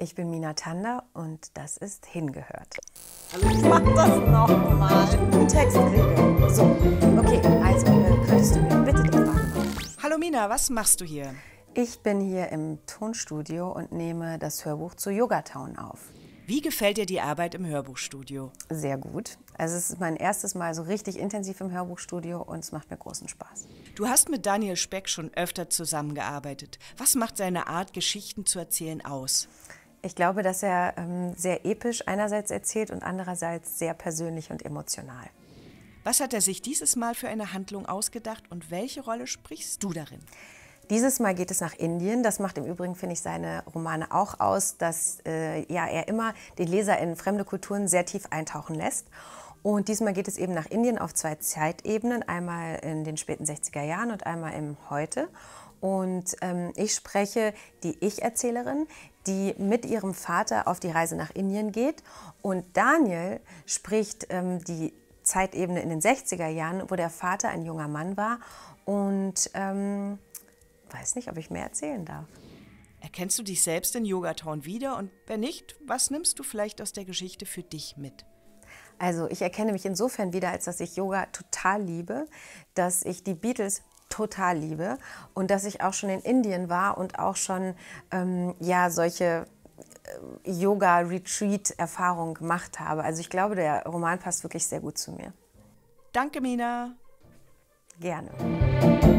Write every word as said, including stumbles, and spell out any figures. Ich bin Mina Tander und das ist Hingehört. Also ich mach das nochmal. Textregeln. So, okay, also könntest du mir bitte den Wagen machen? Hallo Mina, was machst du hier? Ich bin hier im Tonstudio und nehme das Hörbuch zu Yoga Town auf. Wie gefällt dir die Arbeit im Hörbuchstudio? Sehr gut. Also es ist mein erstes Mal so richtig intensiv im Hörbuchstudio und es macht mir großen Spaß. Du hast mit Daniel Speck schon öfter zusammengearbeitet. Was macht seine Art, Geschichten zu erzählen, aus? Ich glaube, dass er ähm, sehr episch einerseits erzählt und andererseits sehr persönlich und emotional. Was hat er sich dieses Mal für eine Handlung ausgedacht und welche Rolle sprichst du darin? Dieses Mal geht es nach Indien. Das macht im Übrigen, finde ich, seine Romane auch aus, dass äh, ja, er immer den Leser in fremde Kulturen sehr tief eintauchen lässt. Und diesmal geht es eben nach Indien auf zwei Zeitebenen, einmal in den späten sechziger Jahren und einmal im Heute. Und ähm, ich spreche die Ich-Erzählerin, die mit ihrem Vater auf die Reise nach Indien geht. Und Daniel spricht ähm, die Zeitebene in den sechziger Jahren, wo der Vater ein junger Mann war und... Ähm, Ich weiß nicht, ob ich mehr erzählen darf. Erkennst du dich selbst in Yoga Town wieder? Und wenn nicht, was nimmst du vielleicht aus der Geschichte für dich mit? Also ich erkenne mich insofern wieder, als dass ich Yoga total liebe, dass ich die Beatles total liebe und dass ich auch schon in Indien war und auch schon ähm, ja, solche äh, Yoga-Retreat-Erfahrungen gemacht habe. Also ich glaube, der Roman passt wirklich sehr gut zu mir. Danke, Mina. Gerne.